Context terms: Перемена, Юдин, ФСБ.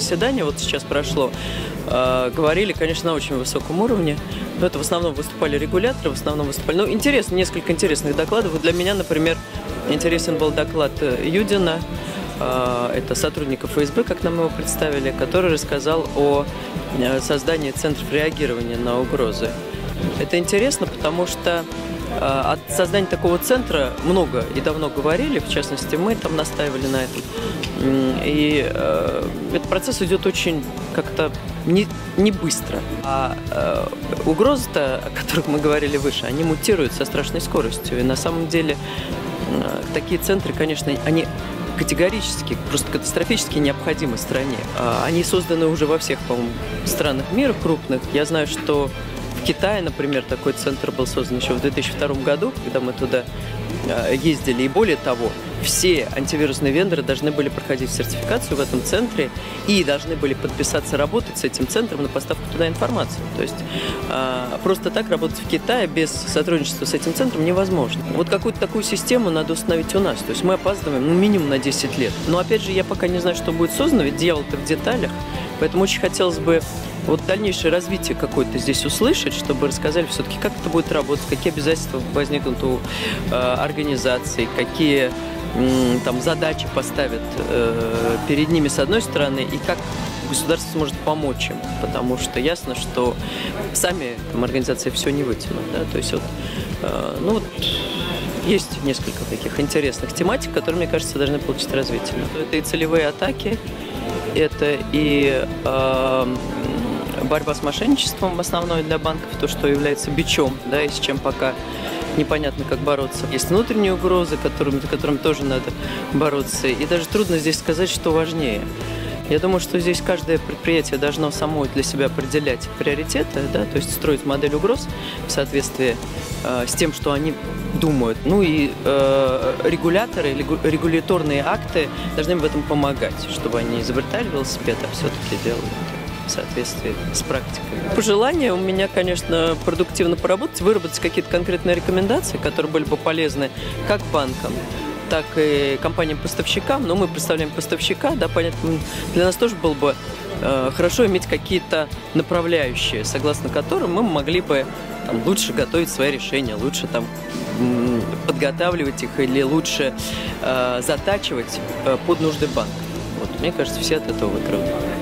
заседание, вот сейчас прошло, говорили, конечно, на очень высоком уровне. Но это в основном выступали регуляторы, в основном выступали... Ну, интересно, несколько интересных докладов. Для меня, например, интересен был доклад Юдина, это сотрудников ФСБ, как нам его представили, который рассказал о создании центров реагирования на угрозы. Это интересно, потому что от создания такого центра много и давно говорили, в частности, мы там настаивали на этом. И этот процесс идет очень как-то не быстро. А угрозы-то, о которых мы говорили выше, они мутируют со страшной скоростью. И на самом деле такие центры, конечно, они категорически, просто катастрофически необходимы стране. Они созданы уже во всех, по-моему, странах мира крупных. Я знаю, что в Китае, например, такой центр был создан еще в 2002 году, когда мы туда ездили. И более того, все антивирусные вендоры должны были проходить сертификацию в этом центре и должны были подписаться работать с этим центром на поставку туда информации. То есть просто так работать в Китае без сотрудничества с этим центром невозможно. Вот какую-то такую систему надо установить у нас. То есть мы опаздываем, ну, минимум на 10 лет. Но опять же, я пока не знаю, что будет создано, ведь дьявол-то в деталях. Поэтому очень хотелось бы вот дальнейшее развитие какое-то здесь услышать, чтобы рассказали все-таки, как это будет работать, какие обязательства возникнут у организаций, какие там задачи поставят перед ними с одной стороны и как государство сможет помочь им, потому что ясно, что сами там организации все не вытянут, да? То есть вот, ну вот есть несколько таких интересных тематик, которые, мне кажется, должны получить развитие. Это и целевые атаки, это и борьба с мошенничеством основной для банков, то, что является бичом, да, и с чем пока непонятно, как бороться. Есть внутренние угрозы, которым тоже надо бороться. И даже трудно здесь сказать, что важнее. Я думаю, что здесь каждое предприятие должно само для себя определять приоритеты, да, то есть строить модель угроз в соответствии с тем, что они думают. Ну и регуляторы, регуляторные акты должны им в этом помогать, чтобы они изобретали велосипед, а все-таки делали в соответствии с практикой. Пожелание у меня, конечно, продуктивно поработать, выработать какие-то конкретные рекомендации, которые были бы полезны как банкам, так и компаниям-поставщикам. Но мы представляем поставщика, да, понятно, для нас тоже было бы хорошо иметь какие-то направляющие, согласно которым мы могли бы там лучше готовить свои решения, лучше там подготавливать их или лучше затачивать под нужды банка. Вот, мне кажется, все от этого выигрывают.